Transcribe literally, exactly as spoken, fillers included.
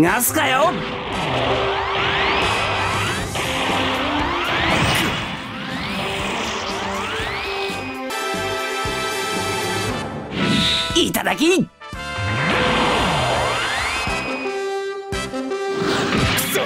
逃がすかよ。いただき。くそ。